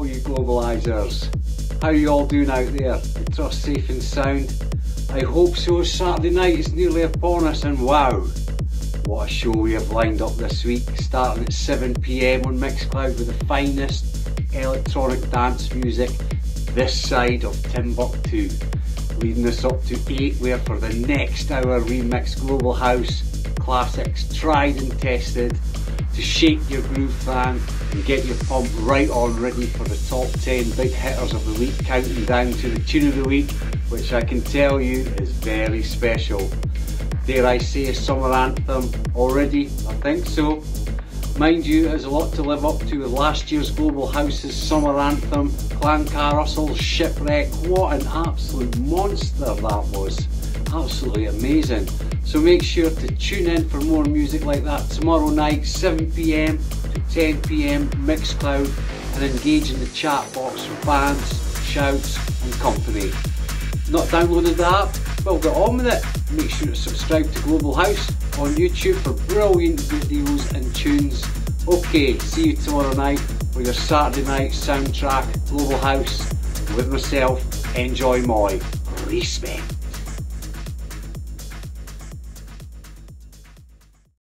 all you globalisers. How are you all doing out there? I trust safe and sound. I hope so. Saturday night is nearly upon us, and wow, what a show we have lined up this week, starting at 7 PM on Mixcloud with the finest electronic dance music this side of Timbuktu. Leading us up to 8, where for the next hour we mix Global House classics tried and tested to shake your groove, fan, and get your pump right on ready for the top 10 big hitters of the week, counting down to the tune of the week, which I can tell you is very special. Dare I say a summer anthem already? I think so. Mind you, there's a lot to live up to with last year's Global House's summer anthem, Clan Carousel, Shipwreck. What an absolute monster that was. Absolutely amazing. So make sure to tune in for more music like that tomorrow night, 7 PM to 10 PM, Mixcloud, and engage in the chat box for bands, shouts and company. Not downloaded the app? Well, get on with it. Make sure to subscribe to Global House on YouTube for brilliant videos and tunes. Okay, see you tomorrow night for your Saturday night soundtrack, Global House, with myself, Enjoymoy. Respect.